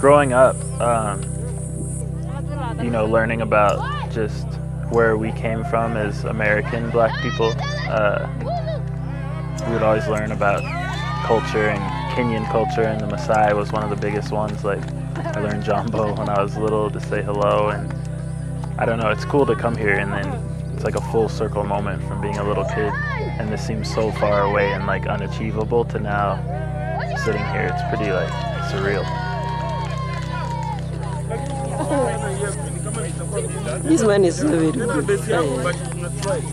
Growing up, you know, learning about just where we came from as American black people, we would always learn about culture, and Kenyan culture, and the Maasai was one of the biggest ones. Like, I learned Jombo when I was little to say hello, and I don't know, it's cool to come here and then it's like a full circle moment from being a little kid, and this seems so far away and like unachievable to now sitting here. It's pretty like surreal. This one is very good.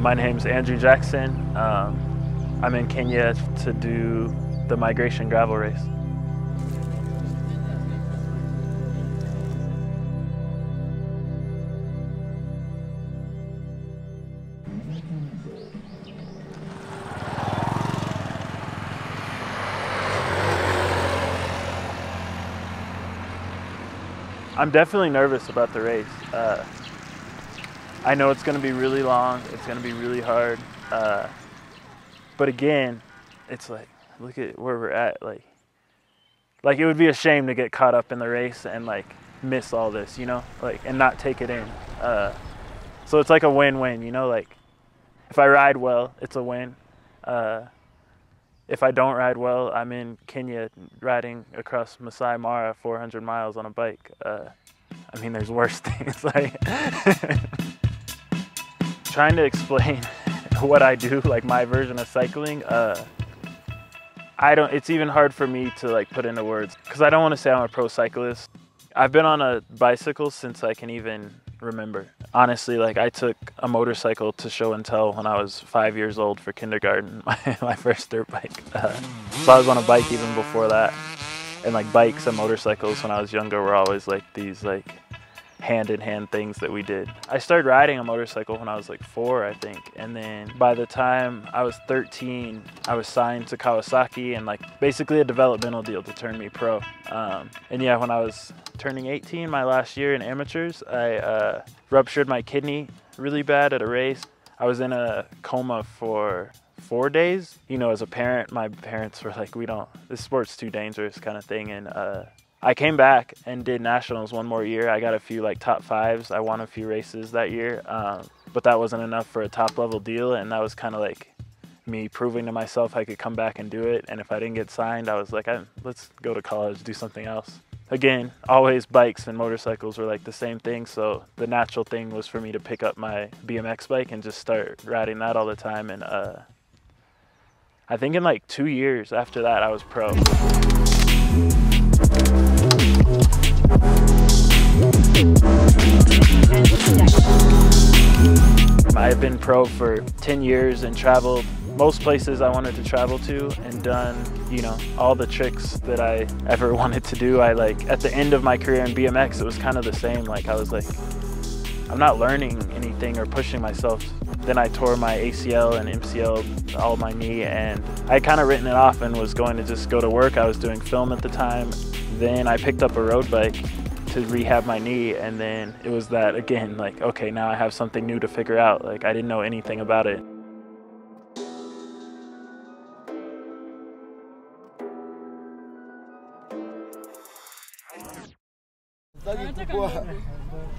My name's Andrew Jackson. I'm in Kenya to do the Migration Gravel Race. I'm definitely nervous about the race. I know it's going to be really long, it's going to be really hard, but again, it's like, look at where we're at, like it would be a shame to get caught up in the race and like miss all this, you know, like, and not take it in, so it's like a win-win, you know, like, if I ride well, it's a win, if I don't ride well, I'm in Kenya riding across Maasai Mara 400 miles on a bike, I mean, there's worse things, like, trying to explain what I do, like my version of cycling, it's even hard for me to like put into words, because I don't want to say I'm a pro cyclist. I've been on a bicycle since I can even remember. Honestly, like, I took a motorcycle to show and tell when I was 5 years old for kindergarten, my first dirt bike. So I was on a bike even before that. And like bikes and motorcycles when I was younger were always like these like hand-in-hand things that we did. I started riding a motorcycle when I was like 4, I think, and then by the time I was 13, I was signed to Kawasaki and like basically a developmental deal to turn me pro. And yeah, when I was turning 18, my last year in amateurs, I ruptured my kidney really bad at a race. I was in a coma for 4 days. You know, as a parent, my parents were like, this sport's too dangerous kind of thing, and I came back and did nationals one more year. I got a few like top 5s. I won a few races that year, but that wasn't enough for a top level deal. And that was kind of like me proving to myself I could come back and do it. And if I didn't get signed, I was like, let's go to college, do something else. Again, always bikes and motorcycles were like the same thing. So the natural thing was for me to pick up my BMX bike and just start riding that all the time. And I think in like 2 years after that, I was pro. I've been pro for 10 years and traveled most places I wanted to travel to, and done, you know, all the tricks that I ever wanted to do. I like, at the end of my career in BMX, it was kind of the same. Like, I was like, I'm not learning anything or pushing myself. Then I tore my ACL and MCL, all my knee, and I had kind of written it off and was going to just go to work. I was doing film at the time. Then I picked up a road bike to rehab my knee, and then it was that again, like, okay, now I have something new to figure out. Like, I didn't know anything about it.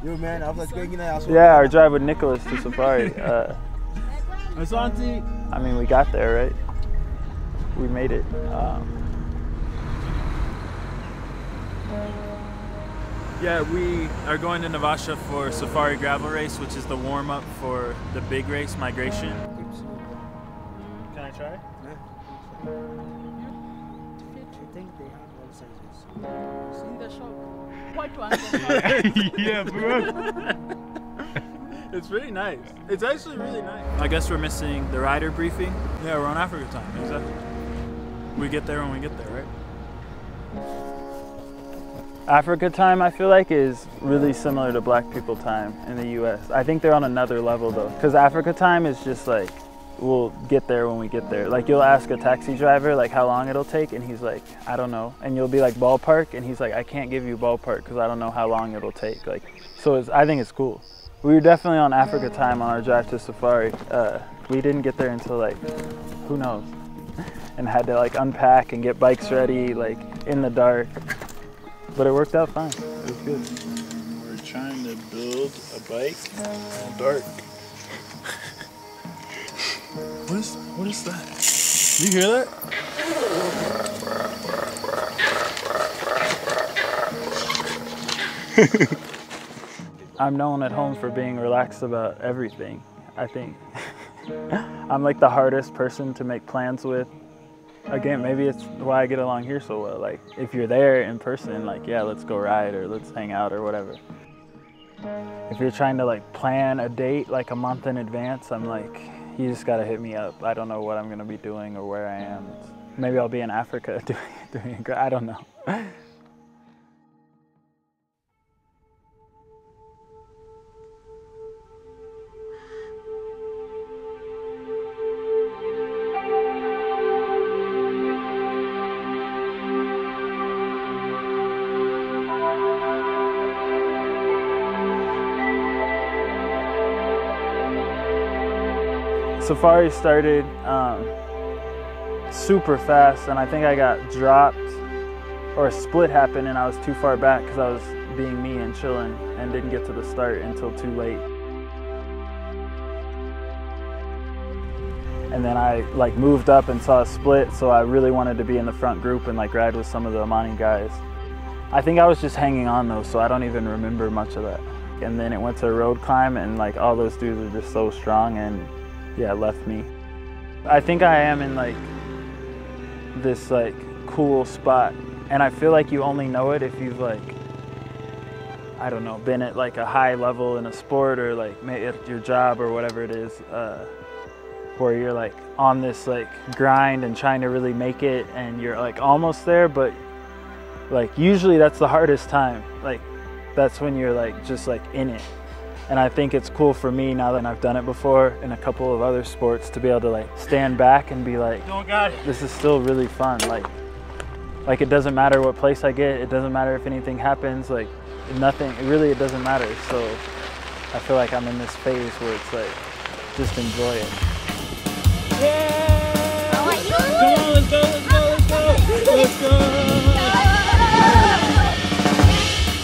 Yeah, our drive with Nicholas to Safari. I mean, we got there, right? We made it. Yeah, we are going to Naivasha for Safari Gravel Race, which is the warm-up for the big race, Migration. Can I try? Yeah. I think they have all sizes. It's in the shop. What one? Yeah, bro. It's really nice. It's actually really nice. I guess we're missing the rider briefing. Yeah, we're on Africa time. Exactly. We get there when we get there, right? Africa time, I feel like, is really similar to black people time in the U.S. I think they're on another level, though, because Africa time is just like, we'll get there when we get there. Like, you'll ask a taxi driver, like, how long it'll take, and he's like, I don't know. And you'll be like, ballpark, and he's like, I can't give you ballpark because I don't know how long it'll take. Like, so it's, I think it's cool. We were definitely on Africa time on our drive to safari. We didn't get there until, like, who knows, and had to, like, unpack and get bikes ready, like, in the dark. But it worked out fine. It was good. We're trying to build a bike in the dark. What is that? Did you hear that? I'm known at home for being relaxed about everything, I think. I'm like the hardest person to make plans with. Again, maybe it's why I get along here so well. Like, if you're there in person, like, yeah, let's go ride or let's hang out or whatever. If you're trying to, like, plan a date, like, a month in advance, I'm like, you just gotta hit me up. I don't know what I'm gonna be doing or where I am. Maybe I'll be in Africa doing it. I don't know. Safari started super fast, and I think I got dropped, or a split happened, and I was too far back because I was being me and chilling and didn't get to the start until too late. And then I, like, moved up and saw a split, so I really wanted to be in the front group and, like, ride with some of the Amani guys. I think I was just hanging on, though, so I don't even remember much of that. And then it went to a road climb, and, like, all those dudes are just so strong, and yeah, left me. I think I am in, like, this, like, cool spot, and I feel like you only know it if you've, like, I don't know, been at, like, a high level in a sport or, like, at your job or whatever it is, where you're, like, on this, like, grind and trying to really make it, and you're, like, almost there, but, like, usually that's the hardest time. Like, that's when you're, like, just, like, in it. And I think it's cool for me, now that I've done it before in a couple of other sports, to be able to, like, stand back and be like, oh God, this is still really fun. Like it doesn't matter what place I get. It doesn't matter if anything happens. Like, nothing, really, it doesn't matter. So I feel like I'm in this phase where it's like, just enjoy it. Yeah! Come on, let's go, let's go, let's go, let's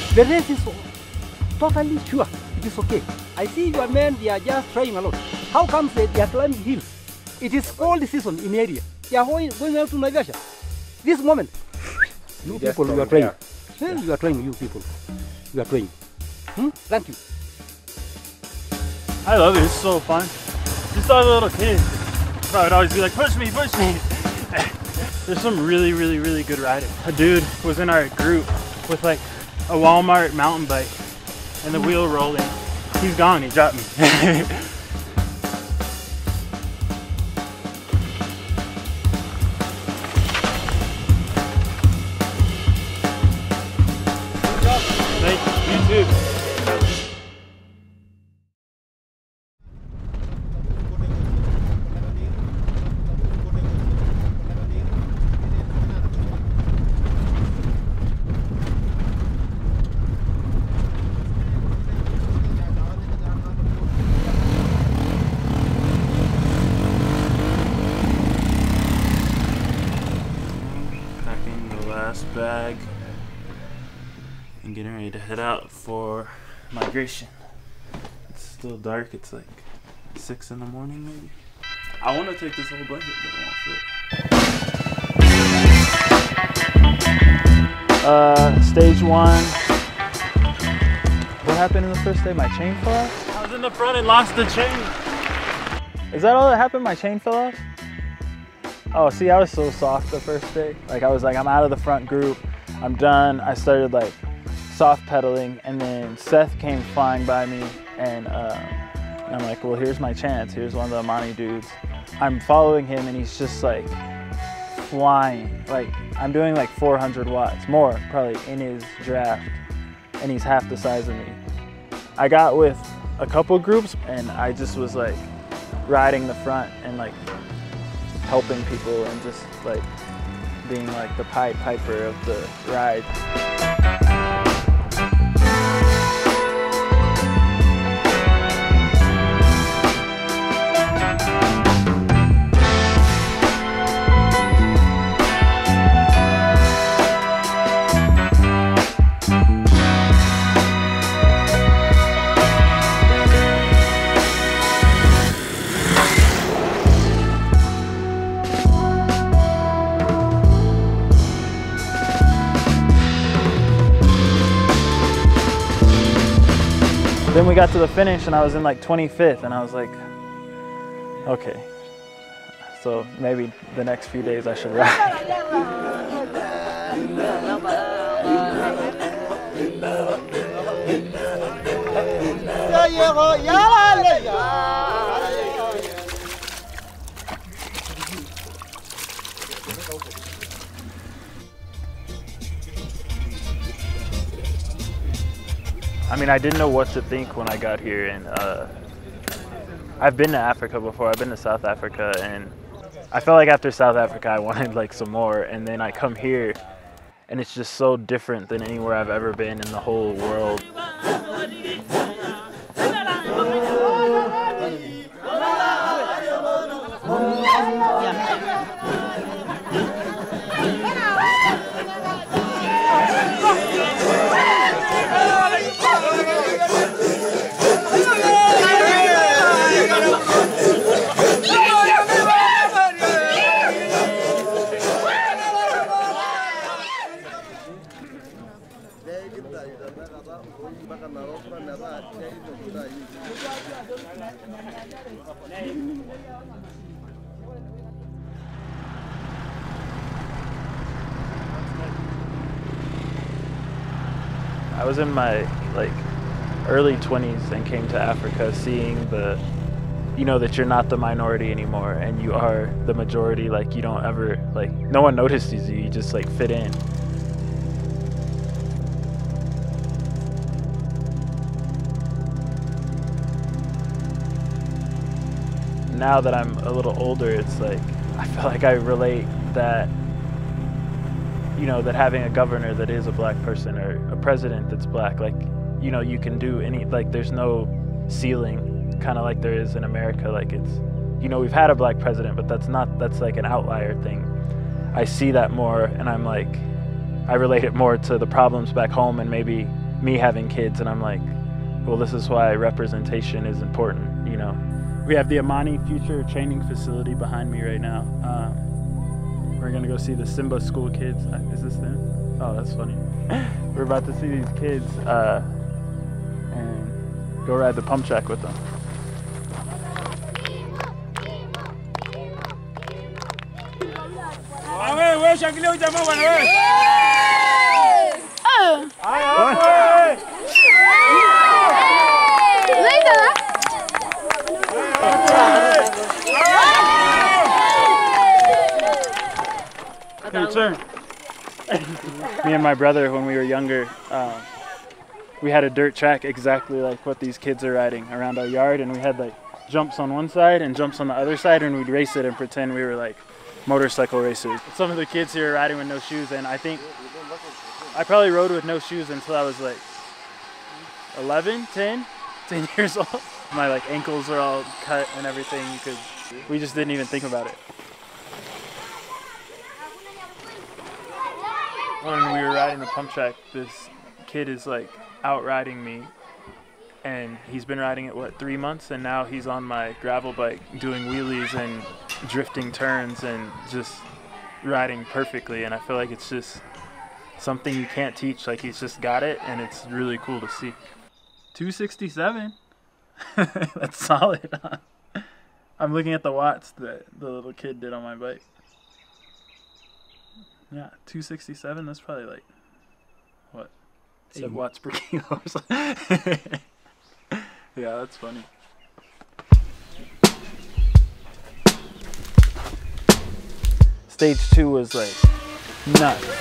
go! The race is totally sure. It's okay. I see your men, they are just trying a lot. How comes they are climbing hills? It is cold season in the area. They are going out to Naivasha. This moment, you people, you are trying. Yeah. You are trying, you people. You are trying. Thank you. I love it. It's so fun. Just like a little kid, I would always be like, push me, push me. There's some really, really, really good riding. A dude was in our group with, like, a Walmart mountain bike, and the wheel rolling. He's gone, he dropped me. Thank you, you too. Bag and getting ready to head out for migration. It's still dark. It's like 6 in the morning maybe. I want to take this whole blanket, but I won't fit. Stage 1. What happened in the first day? My chain fell off? I was in the front and lost the chain. Is that all that happened? My chain fell off? Oh, see, I was so soft the first day. Like, I was like, I'm out of the front group. I'm done. I started, like, soft pedaling, and then Seth came flying by me, and I'm like, well, here's my chance. Here's one of the Amani dudes. I'm following him, and he's just, like, flying. Like, I'm doing, like, 400 watts, more, probably, in his draft, and he's half the size of me. I got with a couple groups, and I just was, like, riding the front and, like, helping people and just, like, being, like, the Pied Piper of the ride. Then we got to the finish and I was in like 25th and I was like, okay, so maybe the next few days I should ride. I mean, I didn't know what to think when I got here, and I've been to Africa before. I've been to South Africa, and I felt like after South Africa I wanted like some more, and then I come here and it's just so different than anywhere I've ever been in the whole world. I was in my like early 20s and came to Africa seeing the, you know, that you're not the minority anymore and you are the majority. Like, you don't ever, like, no one notices you, you just like fit in. Now that I'm a little older, it's like, I feel like I relate that, you know, that having a governor that is a black person or a president that's black, like, you know, you can do any, like, there's no ceiling, kind of like there is in America. Like, it's, you know, we've had a black president, but that's not, that's like an outlier thing. I see that more and I'm like, I relate it more to the problems back home and maybe me having kids, and I'm like, well, this is why representation is important, you know. We have the Amani Future Training Facility behind me right now. We're gonna go see the Simba School kids. Is this them? Oh, that's funny. We're about to see these kids and go ride the pump track with them. Turn. Me and my brother, when we were younger, we had a dirt track exactly like what these kids are riding around our yard, and we had like jumps on one side and jumps on the other side, and we'd race it and pretend we were like motorcycle racers. Some of the kids here are riding with no shoes, and I think I probably rode with no shoes until I was like 11, 10 years old. My like ankles are all cut and everything because we just didn't even think about it. When we were riding the pump track, this kid is like out riding me, and he's been riding it, what, 3 months, and now he's on my gravel bike doing wheelies and drifting turns and just riding perfectly. And I feel like it's just something you can't teach, like he's just got it, and it's really cool to see. 267, that's solid, huh? I'm looking at the watts that the little kid did on my bike. Yeah, 267, that's probably like, what, 7 watts per kilo or something. Yeah, that's funny. Stage 2 was like nuts.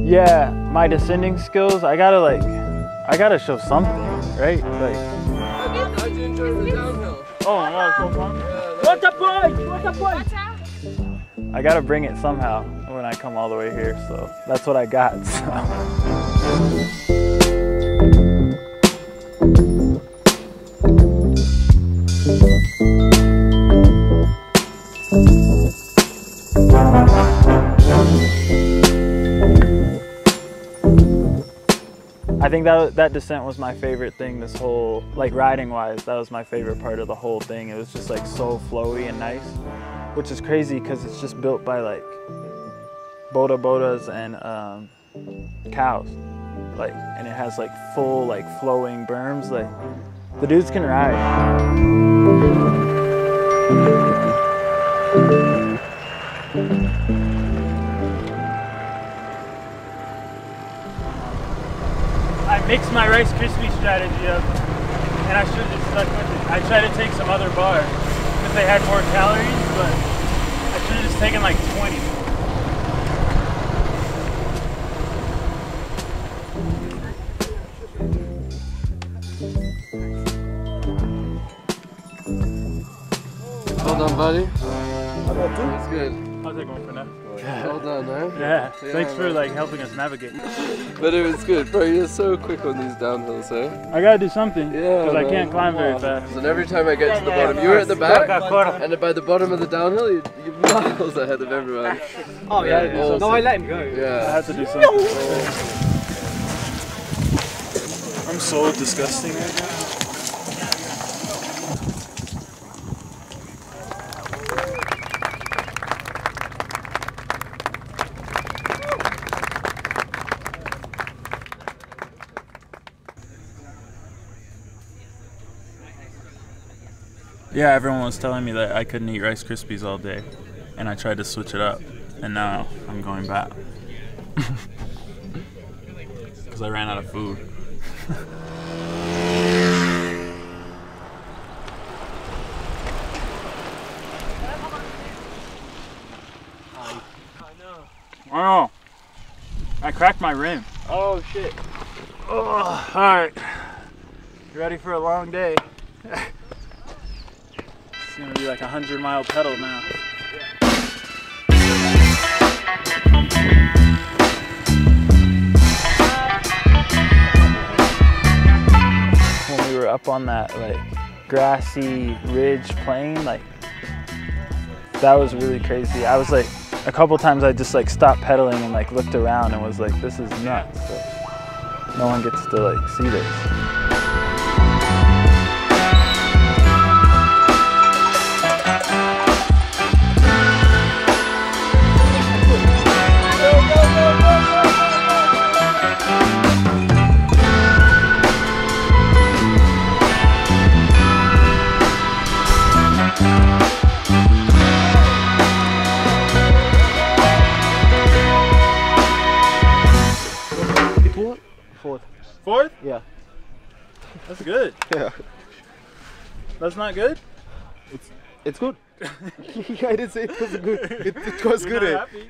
Yeah, my descending skills, I gotta show something, right? Like, I enjoy the downhill. Oh, no, so fun. What's the point? What's the point? Watch out. I gotta bring it somehow when I come all the way here, so that's what I got, so. I think that descent was my favorite thing this whole, like riding wise, that was my favorite part of the whole thing. It was just like so flowy and nice, which is crazy because it's just built by like boda bodas and cows, like, and it has like full like flowing berms, like the dudes can ride. Mixed my Rice Krispies strategy up, and I should have just stuck with it. I tried to take some other bar because they had more calories, but I should have just taken like 20. Well done, buddy. How about two? That's good. I'll take one for now. Well done, man. Yeah, thanks for like helping us navigate. But it was good, bro. You're so quick on these downhills, eh? I gotta do something. Yeah. Because I can't climb very fast. And every time I get to the bottom, you were at the back, and by the bottom of the downhill, you're miles ahead of everyone. Oh yeah. Awesome. No, I let him go. Yeah. I had to do something. No. Oh. I'm so disgusting right now. Yeah, everyone was telling me that I couldn't eat Rice Krispies all day, and I tried to switch it up, and now I'm going back. Because I ran out of food. Oh, I cracked my rim. Oh, shit. Oh, all right. You ready for a long day? It's gonna be like 100-mile pedal now. When we were up on that like grassy ridge plain, like that was really crazy. I was like, a couple times I just like stopped pedaling and like looked around and was like, this is nuts. But no one gets to like see this. Fourth? Yeah. That's good. Yeah. That's not good? It's good. I didn't say it was good. It was good. You're not happy?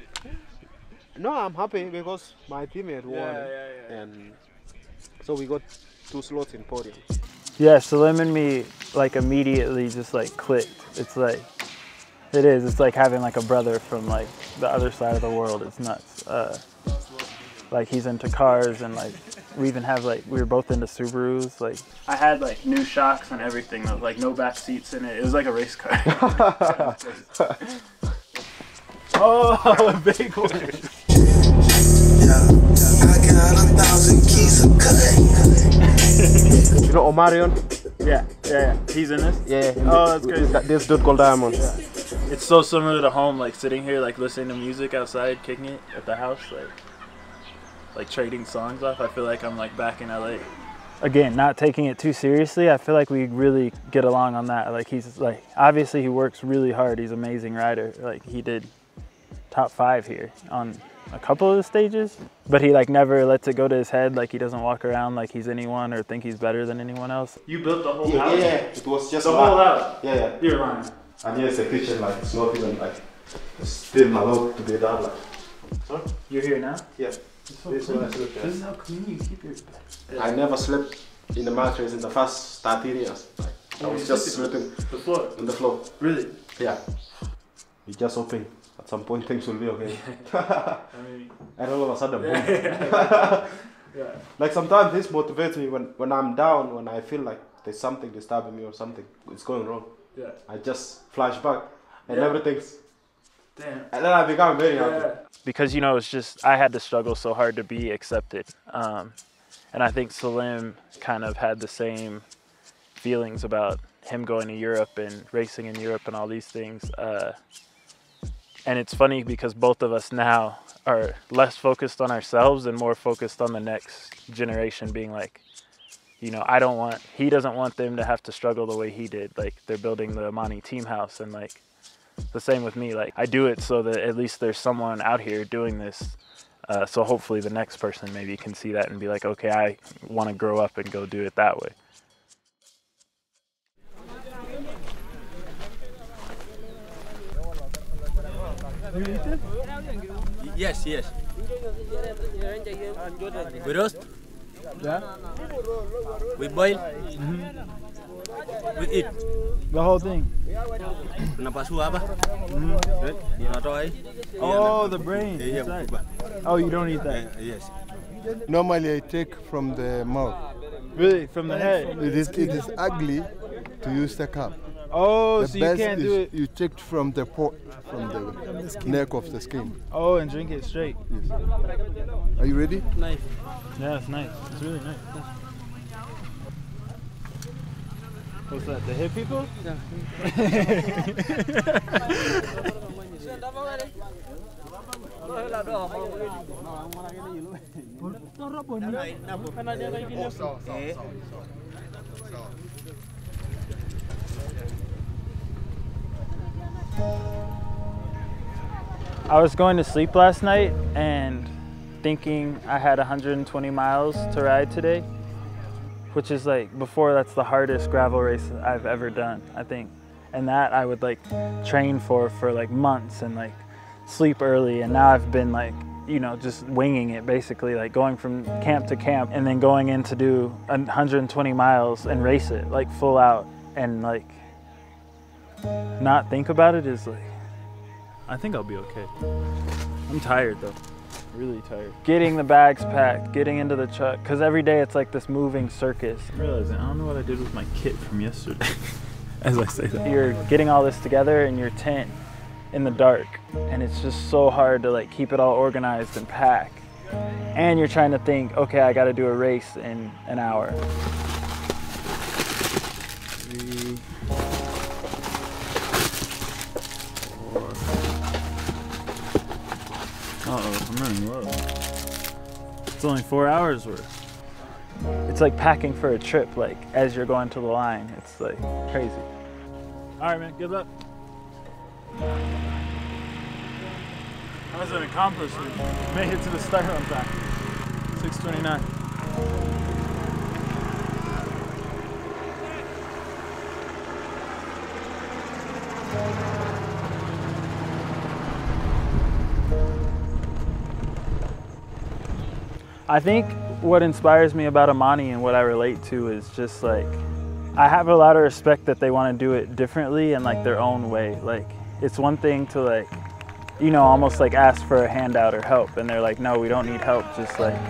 No, I'm happy because my teammate won. Yeah. And so we got 2 slots in podium. Yeah, Salim and me like immediately just like clicked. It's like, it's like having like a brother from like the other side of the world. It's nuts. Like he's into cars and like we even have like, we were both into Subarus. Like I had like new shocks and everything though, like no back seats in it. It was like a race car. Oh, a big one. I got 1,000 keys of cut. You know Omarion? Yeah, yeah, yeah. He's in this? Yeah. Oh, that's crazy. This dude called Diamond. Yeah. It's so similar to home, like sitting here, like listening to music outside, kicking it at the house, like trading songs off. I feel like I'm like back in LA. Again, not taking it too seriously. I feel like we really get along on that. Like he's like, obviously he works really hard. He's an amazing rider. Like he did top 5 here on a couple of the stages, but he like never lets it go to his head. Like he doesn't walk around like he's anyone or think he's better than anyone else. You built the whole house? Yeah, it was just the whole house. Yeah, yeah. You're lying. And here's the kitchen, like it's not even like, it's still allowed to be done. Like. Huh? You're here now? Yeah. So this is how clean you keep your bed. I never slept in the mattress in the first 13 years. Like, I was just sleeping the floor. On the floor. Really? Yeah. We just hoping at some point things will be okay. I mean, and all of a sudden, boom. Yeah. Yeah. Like sometimes this motivates me when I'm down, when I feel like there's something disturbing me or something, it's going wrong. Yeah. I just flash back and everything's... Damn. And then I become very happy. Because, you know, it's just, I had to struggle so hard to be accepted. And I think Salim kind of had the same feelings about him going to Europe and racing in Europe and all these things. And it's funny because both of us now are less focused on ourselves and more focused on the next generation being like, you know, I don't want, he doesn't want them to have to struggle the way he did. Like they're building the Amani team house and like, the same with me, like I do it so that at least there's someone out here doing this. So hopefully the next person maybe can see that and be like, okay, I want to grow up and go do it that way. Yes, yes. We roast. Yeah. We boil. Mm-hmm. We eat. The whole thing. Oh, the brain. Inside. Oh, you don't eat that? Yes. Normally I take from the mouth. Really? From the head? It is ugly to use the cup. Oh, so you can't do it? You take from the pot, from the neck of the skin. Oh, and drink it straight? Yes. Are you ready? Nice. Yeah, it's nice. It's really nice. What's that, the hip people? Yeah. I was going to sleep last night and thinking I had 120 miles to ride today. Which is like, before, that's the hardest gravel race I've ever done, I think. And that I would like train for like months and like sleep early. And now I've been like, you know, just winging it basically, like going from camp to camp and then going in to do 120 miles and race it like full out and like not think about it is like, I think I'll be okay. I'm tired though. Really tired. Getting the bags packed, getting into the truck, because every day it's like this moving circus. I'm realizing I don't know what I did with my kit from yesterday as I say that. You're getting all this together in your tent in the dark, and it's just so hard to like keep it all organized and packed. And you're trying to think, okay, I got to do a race in an hour. 3, 4. Uh-oh, I'm running low. It's only 4 hours worth. It's like packing for a trip, like, as you're going to the line. It's, like, crazy. All right, man, good luck. That was an accomplishment. Made it to the start on time. 6:29. I think what inspires me about Amani and what I relate to is just like, I have a lot of respect that they want to do it differently and like their own way. Like, it's one thing to like, you know, almost like ask for a handout or help. And they're like, no, we don't need help. Just like,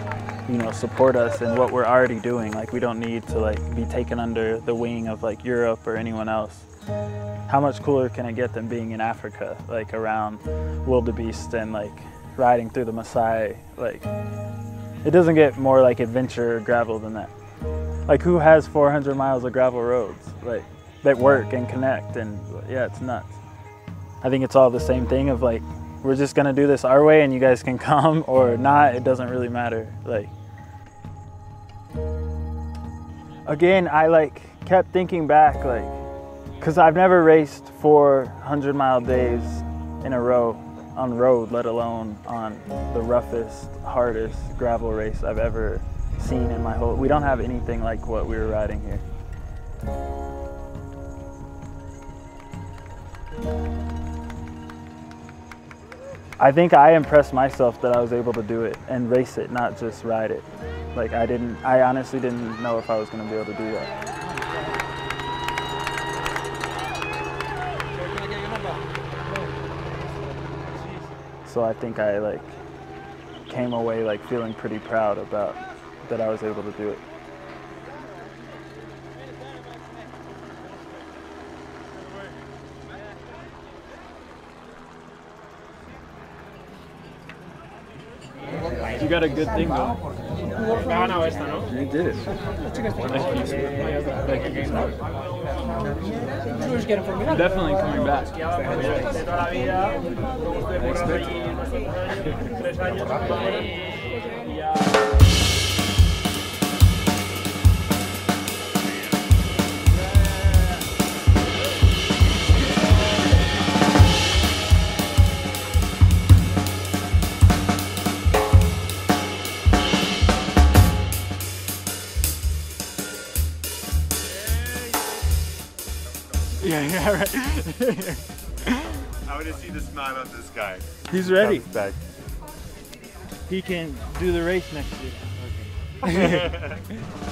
you know, support us in what we're already doing. Like, we don't need to like be taken under the wing of like Europe or anyone else. how much cooler can it get than being in Africa, like around wildebeest and like riding through the Maasai? Like, it doesn't get more like adventure gravel than that. Like, who has 400 miles of gravel roads like that work and connect? And yeah, it's nuts. I think it's all the same thing of like, we're just gonna do this our way and you guys can come or not, it doesn't really matter. Like, again, I like kept thinking back, like, because I've never raced 400-mile days in a row on road, let alone on the roughest, hardest gravel race I've ever seen in my whole. We don't have anything like what we were riding here. I think I impressed myself that I was able to do it and race it, not just ride it. Like, I honestly didn't know if I was going to be able to do that. So I think I like came away like feeling pretty proud about that I was able to do it. You got a good thing though. You did. Thank you. Definitely coming back. Yeah, right. I want to see the smile of this guy. He's ready. Back. He can do the race next year. Okay.